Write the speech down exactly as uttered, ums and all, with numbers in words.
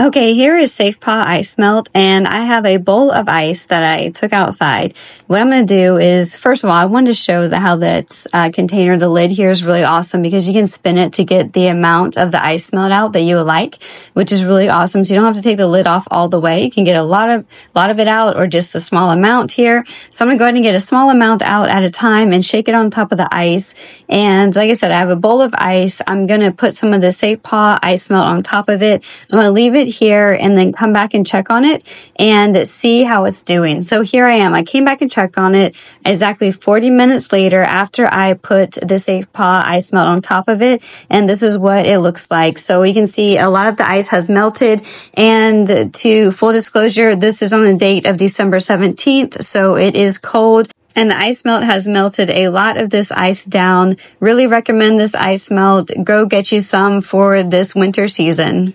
Okay, here is Safe Paw Ice Melt, and I have a bowl of ice that I took outside. What I'm going to do is, first of all, I wanted to show the, how that uh, container, the lid here, is really awesome because you can spin it to get the amount of the ice melt out that you like, which is really awesome. So you don't have to take the lid off all the way. You can get a lot of lot of it out or just a small amount here. So I'm going to go ahead and get a small amount out at a time and shake it on top of the ice. And like I said, I have a bowl of ice. I'm going to put some of the Safe Paw Ice Melt on top of it. I'm going to leave it here and then come back and check on it and see how it's doing. So here I am. I came back and checked on it exactly forty minutes later after I put the Safe Paw Ice Melt on top of it, and this is what it looks like. So you can see a lot of the ice has melted, and to full disclosure, this is on the date of December seventeenth, so it is cold. And the ice melt has melted a lot of this ice down. Really recommend this ice melt. Go get you some for this winter season.